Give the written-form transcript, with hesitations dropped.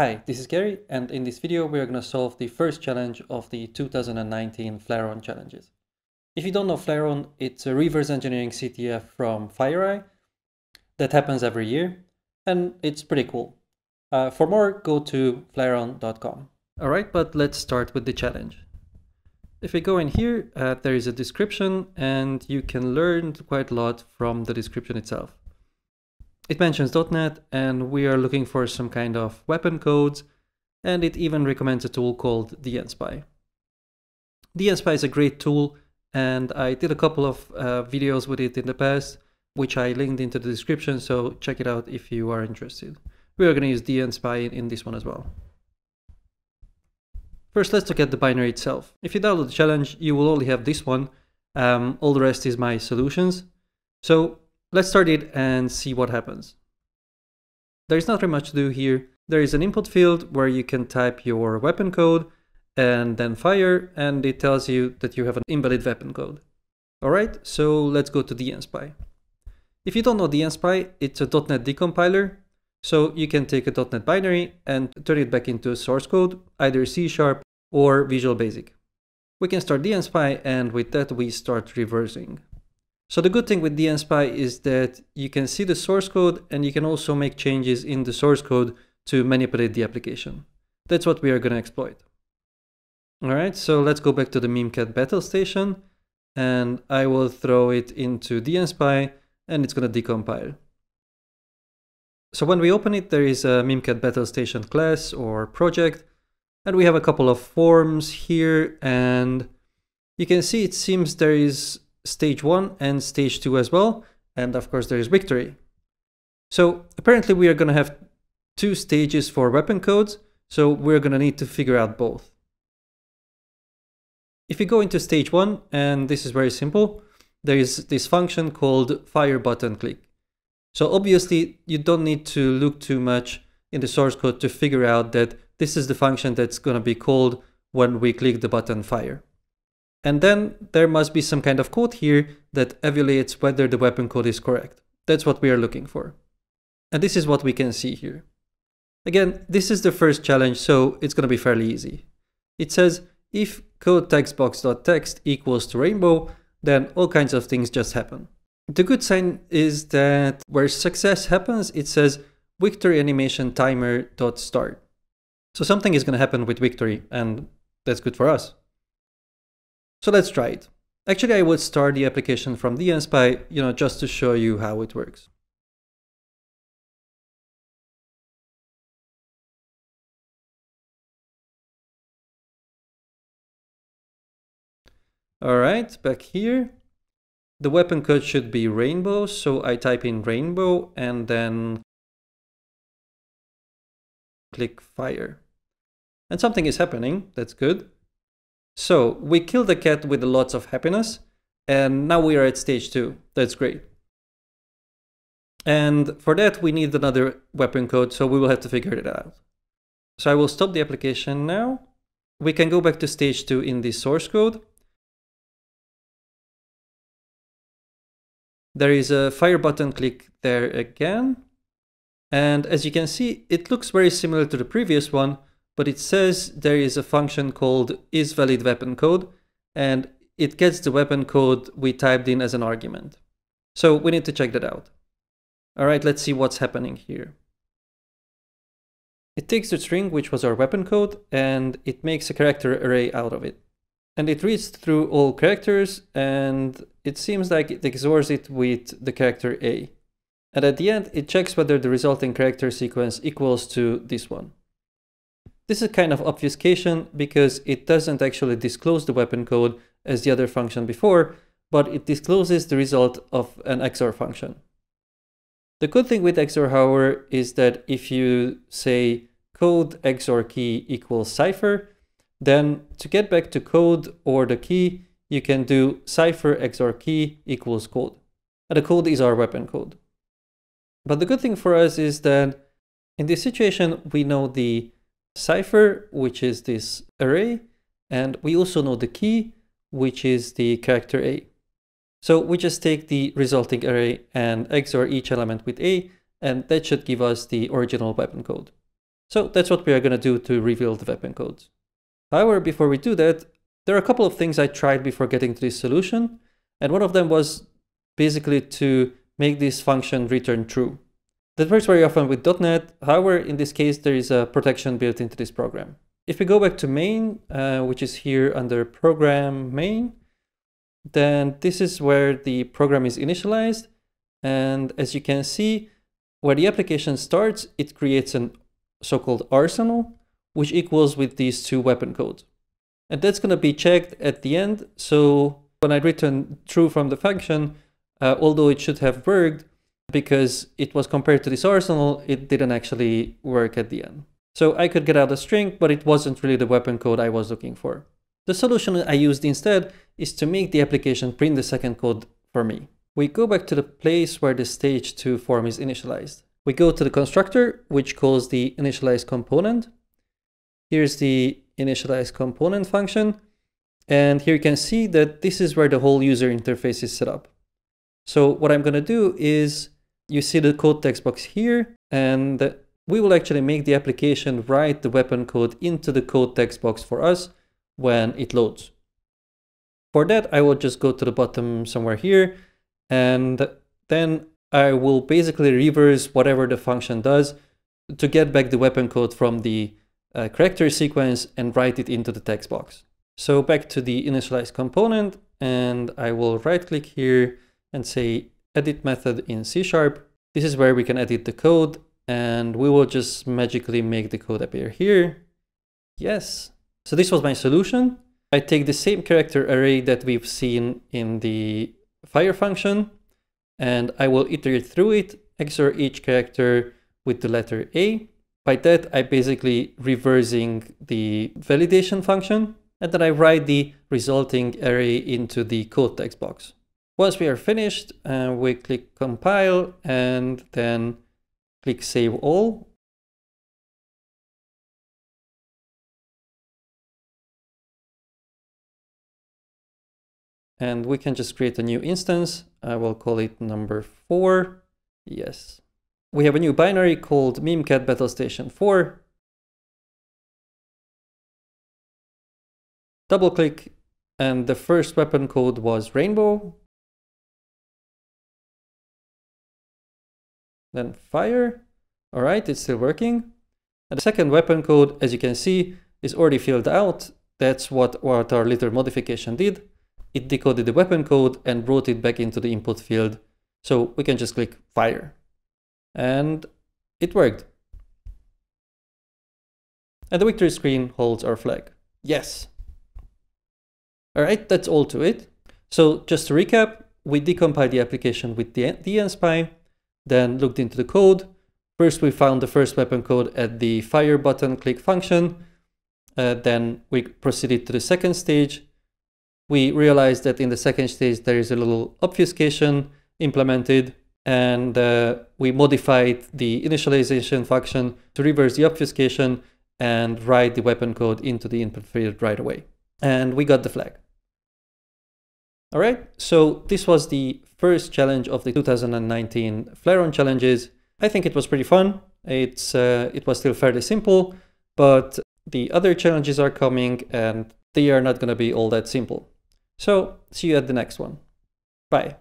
Hi, this is Gary, and in this video we are going to solve the first challenge of the 2019 Flareon challenges. If you don't know Flareon, it's a reverse engineering CTF from FireEye that happens every year, and it's pretty cool. For more, go to Flareon.com. Alright, but let's start with the challenge. If we go in here, there is a description, and you can learn quite a lot from the description itself. It mentions .NET, and we are looking for some kind of weapon codes, and it even recommends a tool called dnSpy. dnSpy is a great tool, and I did a couple of videos with it in the past, which I linked into the description, so check it out if you are interested. We are going to use dnSpy in this one as well. First, let's look at the binary itself. If you download the challenge, you will only have this one. All the rest is my solutions. So let's start it and see what happens. There is not very much to do here. There is an input field where you can type your weapon code and then fire, and it tells you that you have an invalid weapon code. Alright, so let's go to dnSpy. If you don't know dnSpy, it's a .NET decompiler, so you can take a .NET binary and turn it back into a source code, either C# or Visual Basic. We can start dnSpy, and with that we start reversing. So the good thing with dnSpy is that you can see the source code, and you can also make changes in the source code to manipulate the application. That's what we are going to exploit. Alright, so let's go back to the MemeCat Battle Station, and I will throw it into dnSpy, and it's going to decompile. So when we open it, there is a MemeCat Battle Station class or project, and we have a couple of forms here, and you can see it seems there is stage 1 and stage 2 as well, and of course there is victory. So apparently we are going to have two stages for weapon codes, so we're going to need to figure out both. If you go into stage 1, and this is very simple, there is this function called fire button click. So obviously you don't need to look too much in the source code to figure out that this is the function that's going to be called when we click the button fire. And then there must be some kind of code here that evaluates whether the weapon code is correct. That's what we are looking for. And this is what we can see here. Again, this is the first challenge, so it's going to be fairly easy. It says, if code textbox.text equals to rainbow, then all kinds of things just happen. The good sign is that where success happens, it says victory animation timer.start. So something is going to happen with victory, and that's good for us. So let's try it. Actually, I would start the application from dnSpy, just to show you how it works. All right, back here. The weapon code should be rainbow, so I type in rainbow and then click fire. And something is happening, that's good. So we kill the cat with lots of happiness, and now we are at stage 2. That's great. And for that we need another weapon code, so we will have to figure it out. So I will stop the application now. We can go back to stage 2 in the source code. There is a fire button click there again. And as you can see, it looks very similar to the previous one, but it says there is a function called isValidWeaponCode, and it gets the weapon code we typed in as an argument. So we need to check that out. All right, let's see what's happening here. It takes the string, which was our weapon code, and it makes a character array out of it. And it reads through all characters, and it seems like it XORs it with the character A. And at the end, it checks whether the resulting character sequence equals to this one. This is kind of obfuscation because it doesn't actually disclose the weapon code as the other function before, but it discloses the result of an XOR function. The good thing with XOR, however, is that if you say code XOR key equals cipher, then to get back to code or the key, you can do cipher XOR key equals code. And the code is our weapon code. But the good thing for us is that in this situation, we know the cipher, which is this array, and we also know the key, which is the character A. So we just take the resulting array and XOR each element with A, and that should give us the original weapon code. So that's what we are going to do to reveal the weapon code. However, before we do that, there are a couple of things I tried before getting to this solution, and one of them was basically to make this function return true. That works very often with .NET, however, in this case, there is a protection built into this program. If we go back to main, which is here under program main, then this is where the program is initialized. And as you can see, where the application starts, it creates an so-called arsenal, which equals with these two weapon codes. And that's going to be checked at the end. So when I return true from the function, although it should have worked, because it was compared to this arsenal, it didn't actually work at the end. So I could get out a string, but it wasn't really the weapon code I was looking for. The solution I used instead is to make the application print the second code for me. We go back to the place where the stage 2 form is initialized. We go to the constructor, which calls the initialize component. Here's the initialize component function. And here you can see that this is where the whole user interface is set up. So what I'm going to do is, you see the code text box here, and we will actually make the application write the weapon code into the code text box for us when it loads. For that, I will just go to the bottom somewhere here, and then I will basically reverse whatever the function does to get back the weapon code from the character sequence and write it into the text box. So back to the initialize component, and I will right click here and say edit method in C#. This is where we can edit the code, and we will just magically make the code appear here. Yes. So this was my solution. I take the same character array that we've seen in the fire function, and I will iterate through it, XOR each character with the letter A. By that, I basically reversing the validation function, and then I write the resulting array into the code text box. Once we are finished, we click compile and then click save all. And we can just create a new instance. I will call it number 4. Yes. We have a new binary called MemeCat Battle Station 4. Double click, and the first weapon code was rainbow. Then fire. All right, it's still working. And the second weapon code, as you can see, is already filled out. That's what our little modification did. It decoded the weapon code and wrote it back into the input field. So we can just click fire. And it worked. And the victory screen holds our flag. Yes. All right, that's all to it. So just to recap, we decompiled the application with the dnSpy, then looked into the code. First, we found the first weapon code at the fire button click function. Then we proceeded to the second stage. We realized that in the second stage, there is a little obfuscation implemented, and we modified the initialization function to reverse the obfuscation and write the weapon code into the input field right away. And we got the flag. All right, so this was the first challenge of the 2019 Flareon challenges. I think it was pretty fun. It was still fairly simple, but the other challenges are coming and they are not going to be all that simple. So see you at the next one. Bye.